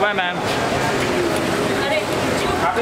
Bye-bye, man.